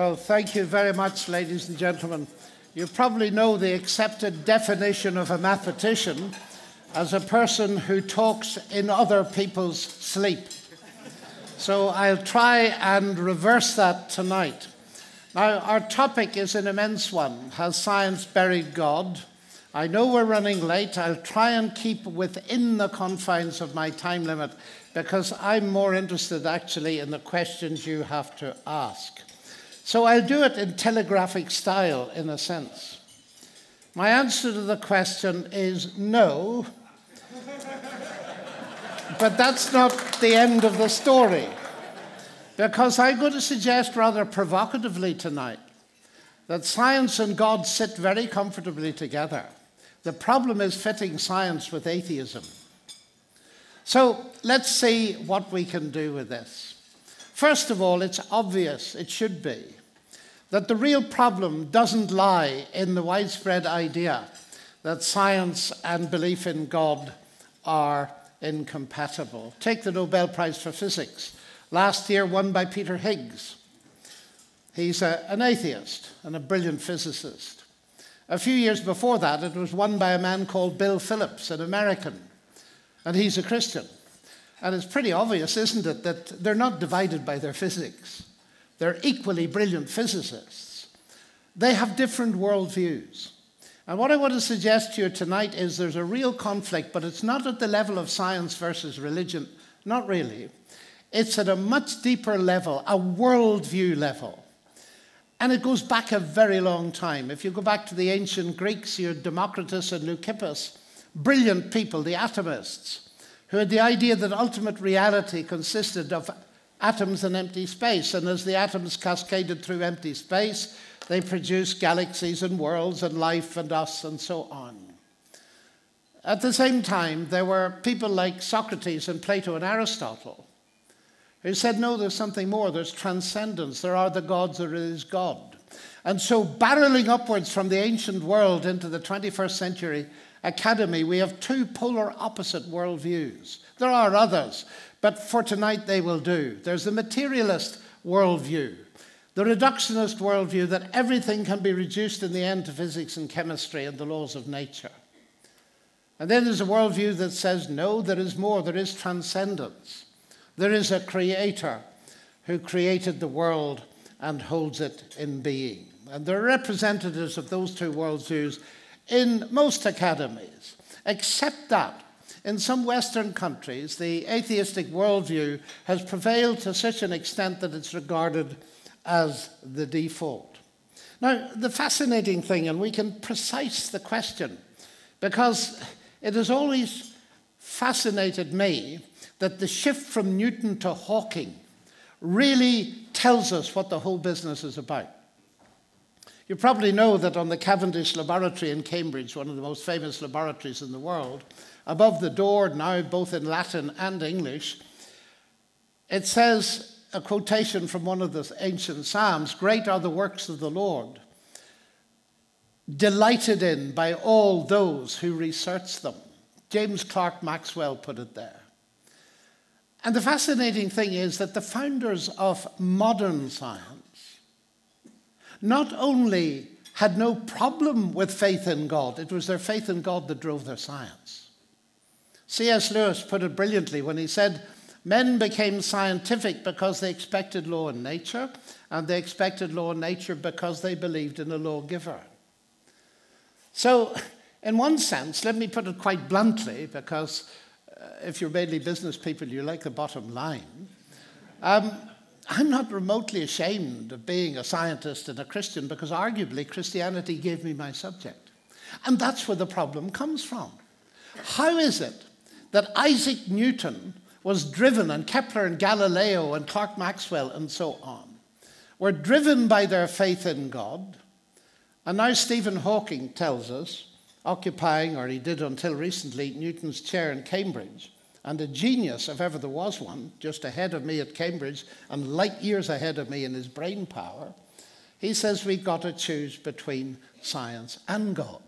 Well, thank you very much, ladies and gentlemen. You probably know the accepted definition of a mathematician as a person who talks in other people's sleep. So I'll try and reverse that tonight. Now, our topic is an immense one. Has science buried God? I know we're running late. I'll try and keep within the confines of my time limit because I'm more interested, actually, in the questions you have to ask. So I'll do it in telegraphic style, in a sense. My answer to the question is no, but that's not the end of the story, because I'm going to suggest rather provocatively tonight that science and God sit very comfortably together. The problem is fitting science with atheism. So let's see what we can do with this. First of all, it's obvious, it should be, that the real problem doesn't lie in the widespread idea that science and belief in God are incompatible. Take the Nobel Prize for Physics, last year won by Peter Higgs. He's an atheist and a brilliant physicist. A few years before that, it was won by a man called Bill Phillips, an American, and he's a Christian. And it's pretty obvious, isn't it, that they're not divided by their physics. They're equally brilliant physicists. They have different worldviews. And what I want to suggest to you tonight is there's a real conflict, but it's not at the level of science versus religion, not really. It's at a much deeper level, a worldview level. And it goes back a very long time. If you go back to the ancient Greeks, you had Democritus and Leucippus, brilliant people, the atomists, who had the idea that ultimate reality consisted of atoms in empty space. And as the atoms cascaded through empty space, they produced galaxies and worlds and life and us and so on. At the same time, there were people like Socrates and Plato and Aristotle who said, no, there's something more, there's transcendence, there are the gods, there is God. And so barreling upwards from the ancient world into the 21st century academy, we have two polar opposite worldviews. There are others, but for tonight they will do. There's the materialist worldview, the reductionist worldview that everything can be reduced in the end to physics and chemistry and the laws of nature. And then there's a worldview that says, no, there is more, there is transcendence. There is a creator who created the world and holds it in being. And there are representatives of those two worldviews in most academies, except that in some Western countries, the atheistic worldview has prevailed to such an extent that it's regarded as the default. Now, the fascinating thing, and we can precise the question, because it has always fascinated me that the shift from Newton to Hawking really tells us what the whole business is about. You probably know that on the Cavendish Laboratory in Cambridge, one of the most famous laboratories in the world, above the door now, both in Latin and English, it says a quotation from one of the ancient Psalms, "Great are the works of the Lord, delighted in by all those who research them." James Clerk Maxwell put it there. And the fascinating thing is that the founders of modern science not only had no problem with faith in God, it was their faith in God that drove their science. C.S. Lewis put it brilliantly when he said, men became scientific because they expected law in nature, and they expected law in nature because they believed in a lawgiver. So, in one sense, let me put it quite bluntly, because if you're mainly business people, you like the bottom line. I'm not remotely ashamed of being a scientist and a Christian because arguably Christianity gave me my subject. And that's where the problem comes from. How is it that Isaac Newton was driven, and Kepler and Galileo and Clerk Maxwell and so on, were driven by their faith in God? And now Stephen Hawking tells us, occupying, or he did until recently, Newton's chair in Cambridge, and a genius, if ever there was one, just ahead of me at Cambridge and light years ahead of me in his brain power, he says we've got to choose between science and God.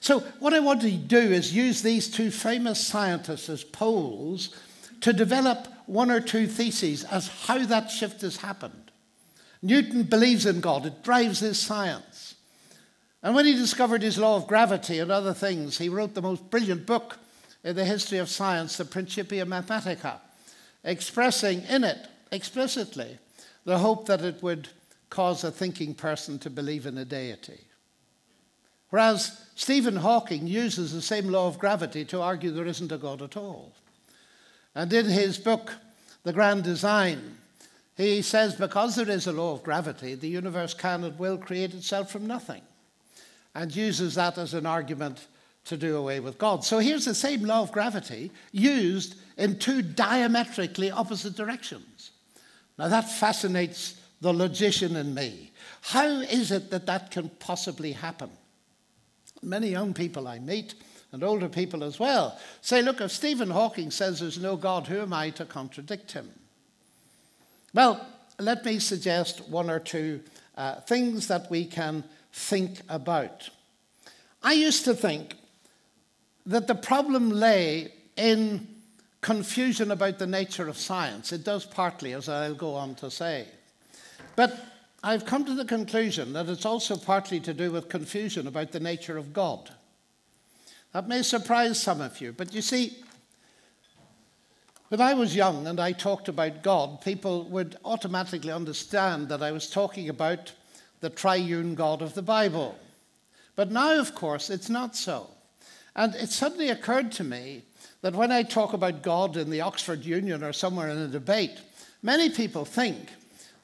So what I want to do is use these two famous scientists as poles to develop one or two theses as how that shift has happened Newton believes in God. It drives his science. And when he discovered his law of gravity and other things, he wrote the most brilliant book in the history of science, the Principia Mathematica, expressing in it explicitly the hope that it would cause a thinking person to believe in a deity. Whereas Stephen Hawking uses the same law of gravity to argue there isn't a God at all. And in his book, The Grand Design, he says because there is a law of gravity, the universe can and will create itself from nothing, and uses that as an argument to do away with God. So here's the same law of gravity used in two diametrically opposite directions. Now that fascinates the logician in me. How is it that that can possibly happen? Many young people I meet, and older people as well, say, look, if Stephen Hawking says there's no God, who am I to contradict him? Well, let me suggest one or two things that we can think about. I used to think that the problem lay in confusion about the nature of science. It does partly, as I'll go on to say. But I've come to the conclusion that it's also partly to do with confusion about the nature of God. That may surprise some of you, but you see, when I was young and I talked about God, people would automatically understand that I was talking about the triune God of the Bible. But now, of course, it's not so. And it suddenly occurred to me that when I talk about God in the Oxford Union or somewhere in a debate, many people think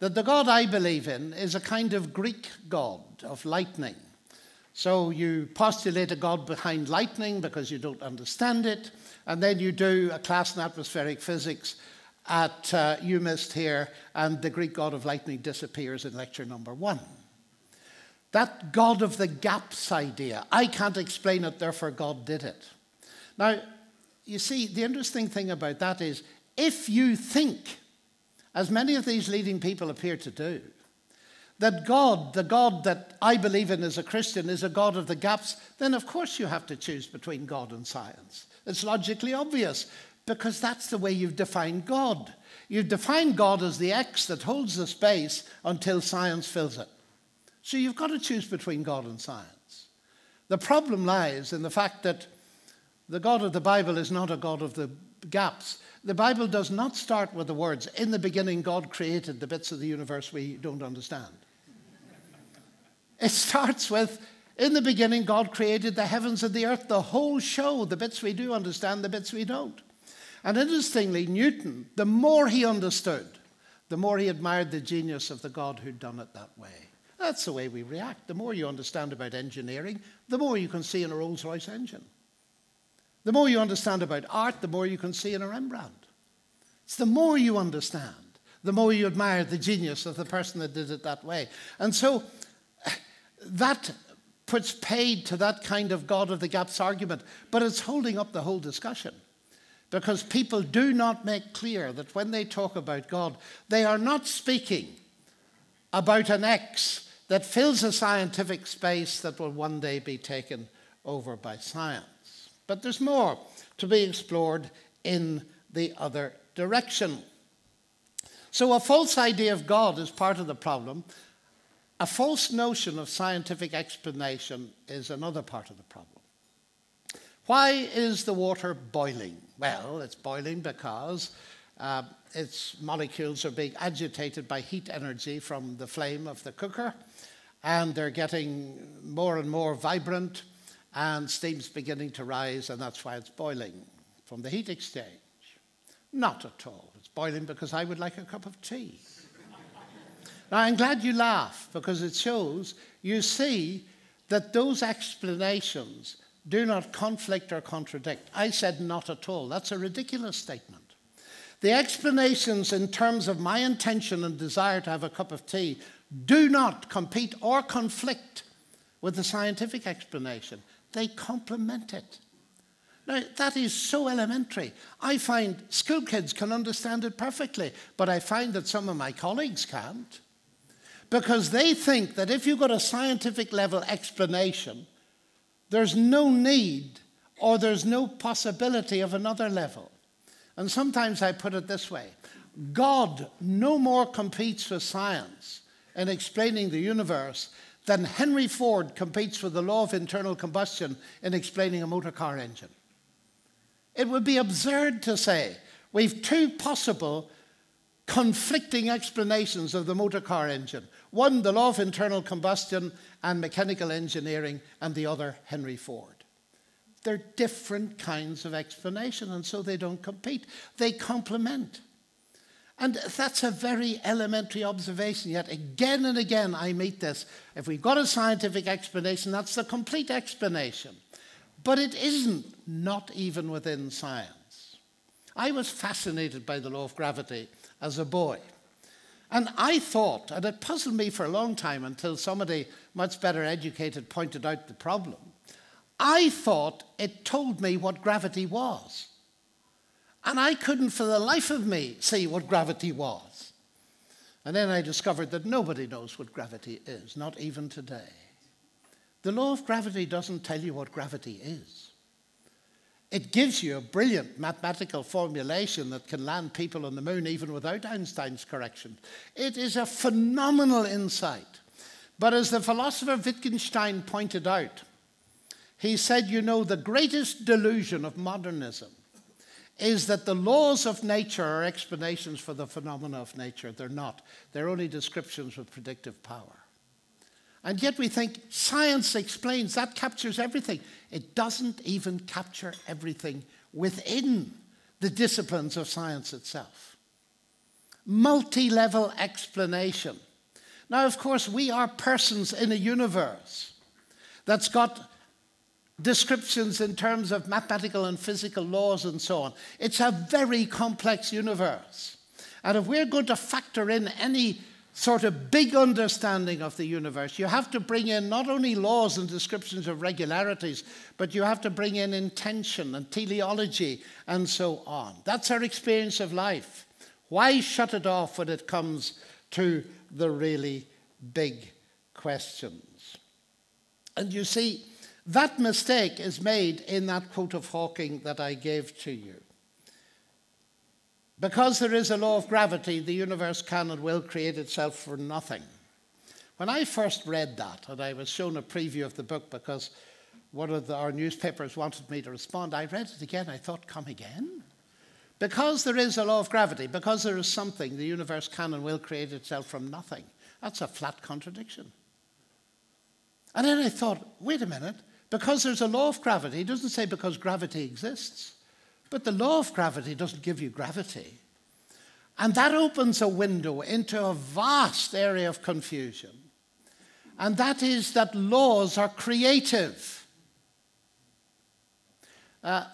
that the God I believe in is a kind of Greek God of lightning. So you postulate a God behind lightning because you don't understand it, and then you do a class in atmospheric physics at UMIST here, and the Greek God of lightning disappears in lecture number 1. That God of the gaps idea, I can't explain it, therefore God did it. Now, you see, the interesting thing about that is, if you think, as many of these leading people appear to do, that God, the God that I believe in as a Christian, is a God of the gaps, then of course you have to choose between God and science. It's logically obvious, because that's the way you've defined God. You've defined God as the X that holds the space until science fills it. So you've got to choose between God and science. The problem lies in the fact that the God of the Bible is not a God of the gaps. The Bible does not start with the words, in the beginning God created the bits of the universe we don't understand. It starts with, in the beginning God created the heavens and the earth, the whole show, the bits we do understand, the bits we don't. And interestingly, Newton, the more he understood, the more he admired the genius of the God who'd done it that way. That's the way we react. The more you understand about engineering, the more you can see in a Rolls-Royce engine. The more you understand about art, the more you can see in a Rembrandt. It's the more you understand, the more you admire the genius of the person that did it that way. And so that puts paid to that kind of God of the gaps argument, but it's holding up the whole discussion, because people do not make clear that when they talk about God, they are not speaking about an X that fills a scientific space that will one day be taken over by science. But there's more to be explored in the other direction. So a false idea of God is part of the problem. A false notion of scientific explanation is another part of the problem. Why is the water boiling? Well, it's boiling because its molecules are being agitated by heat energy from the flame of the cooker, and they're getting more and more vibrant, and steam's beginning to rise, and that's why it's boiling, from the heat exchange. Not at all. It's boiling because I would like a cup of tea. Now, I'm glad you laugh, because it shows you see that those explanations do not conflict or contradict. I said not at all. That's a ridiculous statement. The explanations in terms of my intention and desire to have a cup of tea do not compete or conflict with the scientific explanation. They complement it. Now, that is so elementary. I find school kids can understand it perfectly, but I find that some of my colleagues can't, because they think that if you've got a scientific level explanation, there's no need or there's no possibility of another level. And sometimes I put it this way: God no more competes with science in explaining the universe, then Henry Ford competes with the law of internal combustion in explaining a motor car engine. It would be absurd to say we've two possible conflicting explanations of the motor car engine. One, the law of internal combustion and mechanical engineering, and the other, Henry Ford. They're different kinds of explanation, and so they don't compete. They complement. And that's a very elementary observation, yet again and again I meet this. If we've got a scientific explanation, that's the complete explanation. But it isn't, not even within science. I was fascinated by the law of gravity as a boy. And I thought, and it puzzled me for a long time until somebody much better educated pointed out the problem, I thought it told me what gravity was. And I couldn't for the life of me see what gravity was. And then I discovered that nobody knows what gravity is, not even today. The law of gravity doesn't tell you what gravity is. It gives you a brilliant mathematical formulation that can land people on the moon even without Einstein's correction. It is a phenomenal insight. But as the philosopher Wittgenstein pointed out, he said, you know, the greatest delusion of modernism is that the laws of nature are explanations for the phenomena of nature. They're not. They're only descriptions with predictive power. And yet we think science explains, that captures everything. It doesn't even capture everything within the disciplines of science itself. Multi-level explanation. Now, of course, we are persons in a universe that's got descriptions in terms of mathematical and physical laws and so on. It's a very complex universe. And if we're going to factor in any sort of big understanding of the universe, you have to bring in not only laws and descriptions of regularities, but you have to bring in intention and teleology and so on. That's our experience of life. Why shut it off when it comes to the really big questions? And you see, that mistake is made in that quote of Hawking that I gave to you. Because there is a law of gravity, the universe can and will create itself for nothing. When I first read that, and I was shown a preview of the book because one of our newspapers wanted me to respond, I read it again, I thought, come again? Because there is a law of gravity, because there is something, the universe can and will create itself from nothing. That's a flat contradiction. And then I thought, wait a minute, because there's a law of gravity, it doesn't say because gravity exists. But the law of gravity doesn't give you gravity. And that opens a window into a vast area of confusion. And that is that laws are creative.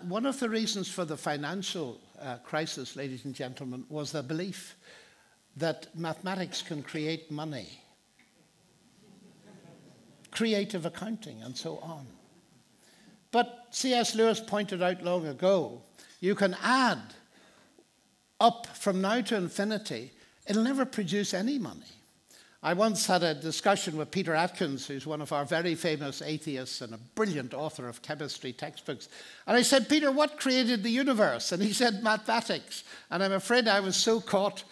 One of the reasons for the financial crisis, ladies and gentlemen, was the belief that mathematics can create money, creative accounting, and so on. But C.S. Lewis pointed out long ago, you can add up from now to infinity, it'll never produce any money. I once had a discussion with Peter Atkins, who's one of our very famous atheists and a brilliant author of chemistry textbooks. And I said, Peter, what created the universe? And he said, mathematics. And I'm afraid I was so caught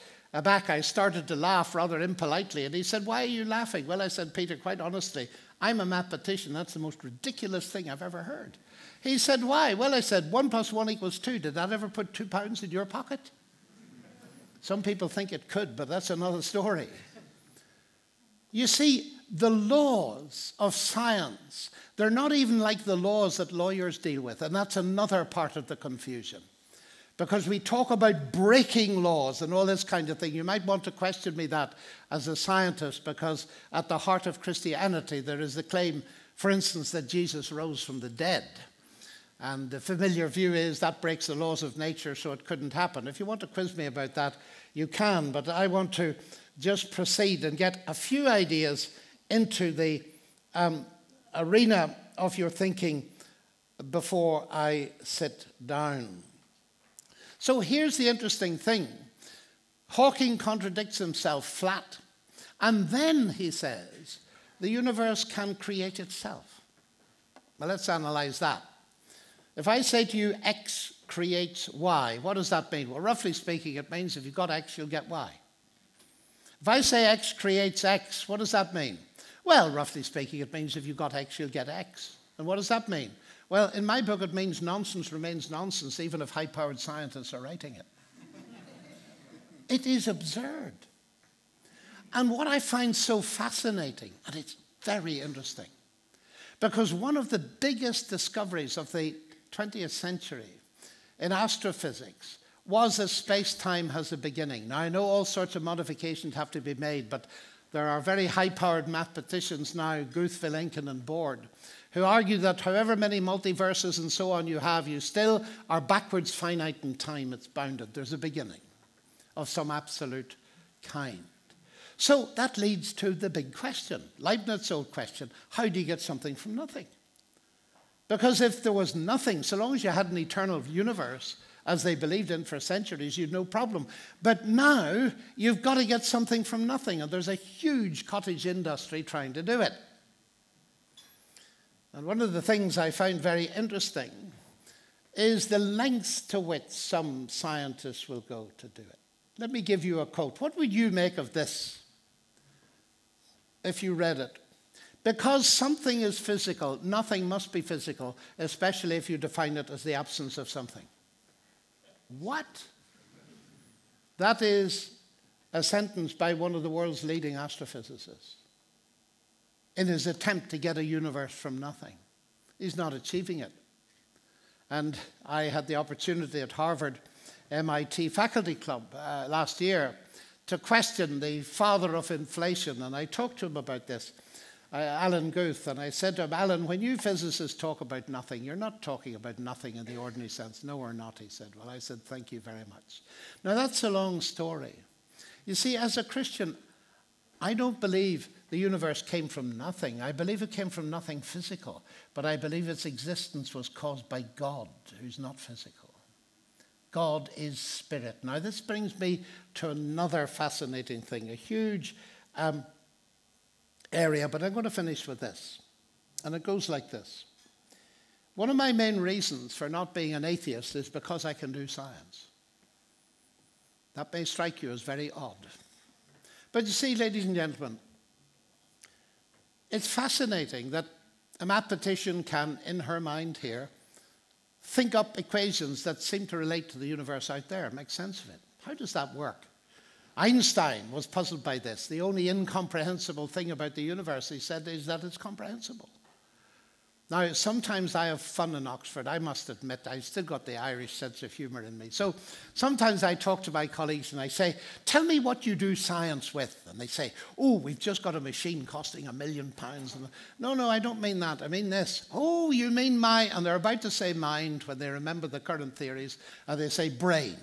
back, I started to laugh rather impolitely. And he said, why are you laughing? Well, I said, Peter, quite honestly, I'm a mathematician. That's the most ridiculous thing I've ever heard. He said, why? Well, I said, 1 + 1 = 2. Did that ever put £2 in your pocket? Some people think it could, but that's another story. You see, the laws of science, they're not even like the laws that lawyers deal with. And that's another part of the confusion. Because we talk about breaking laws and all this kind of thing. You might want to question me that as a scientist, because at the heart of Christianity, there is the claim, for instance, that Jesus rose from the dead. And the familiar view is that breaks the laws of nature, so it couldn't happen. If you want to quiz me about that, you can. But I want to just proceed and get a few ideas into the arena of your thinking before I sit down. So here's the interesting thing. Hawking contradicts himself flat. And then he says, the universe can create itself. Well, let's analyze that. If I say to you, X creates Y, what does that mean? Well, roughly speaking, it means if you've got X, you'll get Y. If I say X creates X, what does that mean? Well, roughly speaking, it means if you've got X, you'll get X. And what does that mean? Well, in my book, it means nonsense remains nonsense, even if high-powered scientists are writing it. It is absurd. And what I find so fascinating, and it's very interesting, because one of the biggest discoveries of the 20th century in astrophysics was that space-time has a beginning. Now, I know all sorts of modifications have to be made, but there are very high-powered mathematicians now, Guthrie, Lincoln, and Board, who argue that however many multiverses and so on you have, you still are backwards finite in time. It's bounded. There's a beginning of some absolute kind. So that leads to the big question, Leibniz's old question, how do you get something from nothing? Because if there was nothing, so long as you had an eternal universe, as they believed in for centuries, you'd no problem. But now, you've got to get something from nothing, and there's a huge cottage industry trying to do it. And one of the things I found very interesting is the lengths to which some scientists will go to do it. Let me give you a quote. What would you make of this? If you read it. Because something is physical, nothing must be physical, especially if you define it as the absence of something. What? That is a sentence by one of the world's leading astrophysicists in his attempt to get a universe from nothing. He's not achieving it. And I had the opportunity at Harvard MIT Faculty Club last year to question the father of inflation, and I talked to him about this, Alan Guth, and I said to him, Alan, when you physicists talk about nothing, you're not talking about nothing in the ordinary sense. No, we're not, he said. Well, I said, thank you very much. Now, that's a long story. You see, as a Christian, I don't believe the universe came from nothing. I believe it came from nothing physical, but I believe its existence was caused by God, who's not physical. God is spirit. Now, this brings me to another fascinating thing, a huge area, but I'm going to finish with this. And it goes like this. One of my main reasons for not being an atheist is because I can do science. That may strike you as very odd. But you see, ladies and gentlemen, it's fascinating that a mathematician can, in her mind here, think up equations that seem to relate to the universe out there, make sense of it. How does that work? Einstein was puzzled by this. The only incomprehensible thing about the universe, he said, is that it's comprehensible. Now, sometimes I have fun in Oxford, I must admit. I've still got the Irish sense of humor in me. So sometimes I talk to my colleagues and I say, tell me what you do science with. And they say, oh, we've just got a machine costing £1 million. And no, no, I don't mean that. I mean this. Oh, you mean my... And they're about to say mind when they remember the current theories, and they say brain.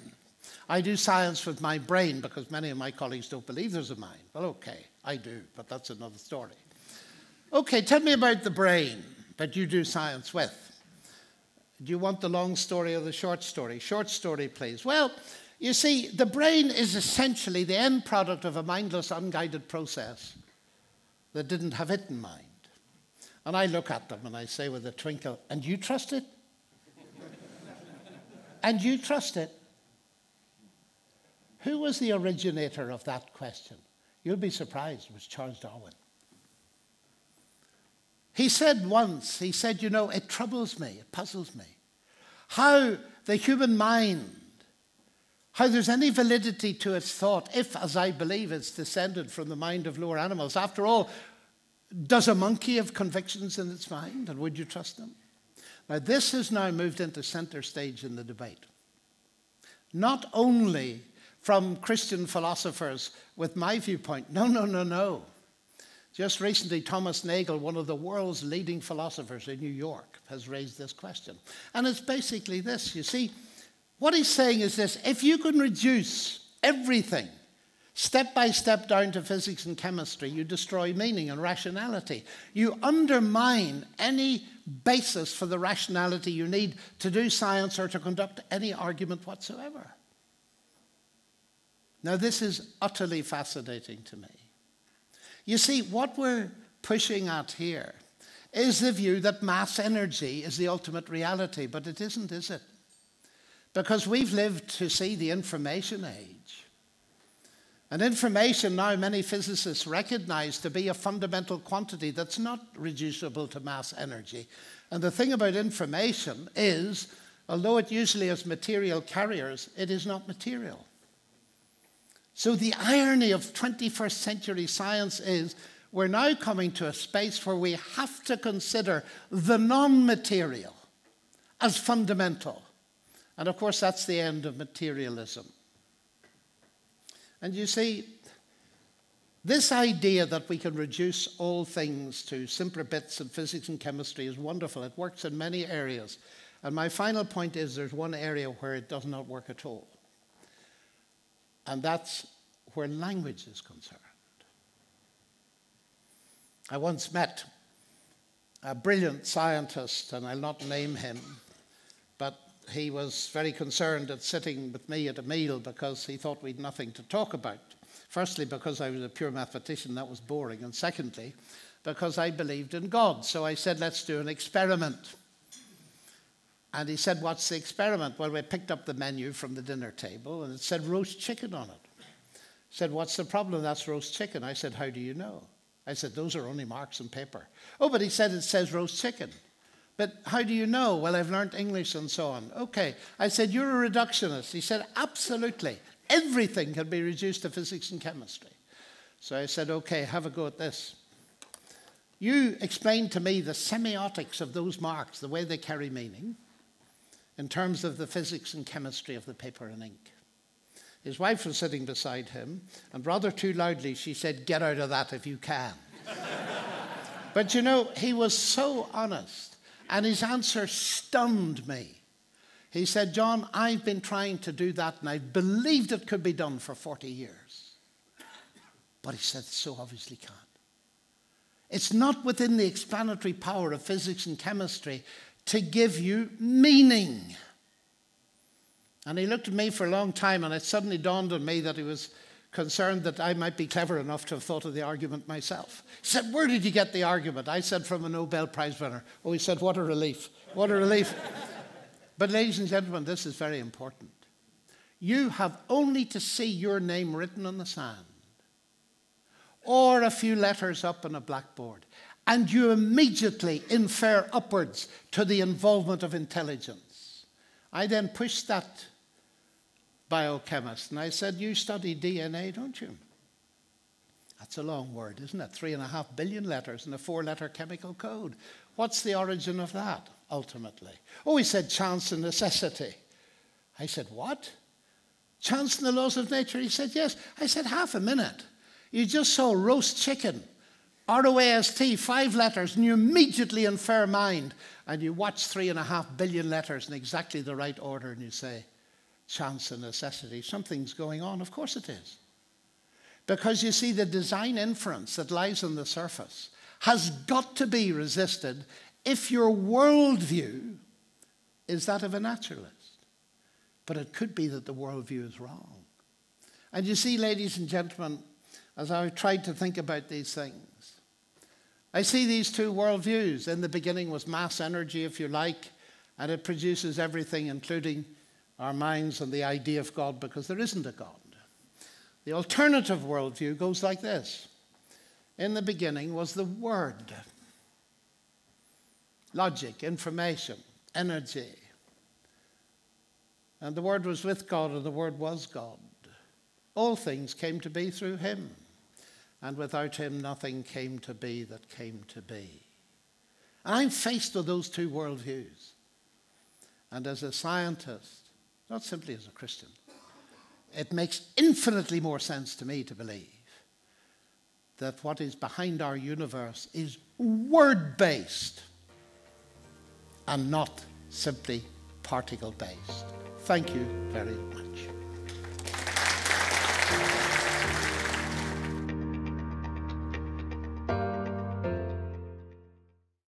I do science with my brain because many of my colleagues don't believe there's a mind. Well, okay, I do, but that's another story. Okay, tell me about the brain that you do science with. Do you want the long story or the short story? Short story, please. Well, you see, the brain is essentially the end product of a mindless, unguided process that didn't have it in mind. And I look at them and I say with a twinkle, and you trust it? And you trust it? Who was the originator of that question? You'll be surprised, it was Charles Darwin. He said once, he said, you know, it troubles me, it puzzles me, how the human mind, how there's any validity to its thought if, as I believe, it's descended from the mind of lower animals. After all, does a monkey have convictions in its mind, and would you trust them? Now, this has now moved into center stage in the debate. Not only from Christian philosophers with my viewpoint, no, no, no, no. Just recently, Thomas Nagel, one of the world's leading philosophers in New York, has raised this question. And it's basically this, you see. What he's saying is this. If you can reduce everything step by step down to physics and chemistry, you destroy meaning and rationality. You undermine any basis for the rationality you need to do science or to conduct any argument whatsoever. Now, this is utterly fascinating to me. You see, what we're pushing at here is the view that mass energy is the ultimate reality, but it isn't, is it? Because we've lived to see the information age. And information now many physicists recognize to be a fundamental quantity that's not reducible to mass energy. And the thing about information is, although it usually has material carriers, it is not material. So the irony of 21st century science is we're now coming to a space where we have to consider the non-material as fundamental. And of course, that's the end of materialism. And you see, this idea that we can reduce all things to simpler bits in physics and chemistry is wonderful. It works in many areas. And my final point is there's one area where it does not work at all. And that's where language is concerned. I once met a brilliant scientist, and I'll not name him, but he was very concerned at sitting with me at a meal because he thought we'd nothing to talk about. Firstly, because I was a pure mathematician, that was boring. And secondly, because I believed in God. So I said, let's do an experiment. And he said, what's the experiment? Well, we picked up the menu from the dinner table and it said roast chicken on it. He said, what's the problem? That's roast chicken. I said, how do you know? I said, those are only marks on paper. Oh, but he said it says roast chicken. But how do you know? Well, I've learned English and so on. Okay. I said, you're a reductionist. He said, absolutely. Everything can be reduced to physics and chemistry. So I said, okay, have a go at this. You explained to me the semiotics of those marks, the way they carry meaning, in terms of the physics and chemistry of the paper and ink. His wife was sitting beside him, and rather too loudly, she said, get out of that if you can. But you know, he was so honest. And his answer stunned me. He said, John, I've been trying to do that and I believed it could be done for 40 years. But he said, it so obviously can't. It's not within the explanatory power of physics and chemistry to give you meaning. And he looked at me for a long time and it suddenly dawned on me that he was concerned that I might be clever enough to have thought of the argument myself. He said, where did you get the argument? I said, from a Nobel Prize winner. Oh, he said, what a relief. What a relief. But ladies and gentlemen, this is very important. You have only to see your name written on the sand or a few letters up on a blackboard, and you immediately infer upwards to the involvement of intelligence. I then pushed that biochemist. And I said, you study DNA, don't you? That's a long word, isn't it? 3.5 billion letters and a 4-letter chemical code. What's the origin of that, ultimately? Oh, he said, chance and necessity. I said, what? Chance and the laws of nature? He said, yes. I said, half a minute. You just saw roast chicken, R-O-A-S-T, 5 letters, and you immediately infer mind. And you watch 3.5 billion letters in exactly the right order, and you say, chance and necessity, something's going on. Of course it is. Because you see, the design inference that lies on the surface has got to be resisted if your worldview is that of a naturalist. But it could be that the worldview is wrong. And you see, ladies and gentlemen, as I tried to think about these things, I see these two worldviews. In the beginning was mass energy, if you like, and it produces everything, including our minds and the idea of God, because there isn't a God. The alternative worldview goes like this. In the beginning was the Word. Logic, information, energy. And the Word was with God, and the Word was God. All things came to be through him. And without him, nothing came to be that came to be. And I'm faced with those two worldviews. And as a scientist, not simply as a Christian, it makes infinitely more sense to me to believe that what is behind our universe is word-based and not simply particle-based. Thank you very much.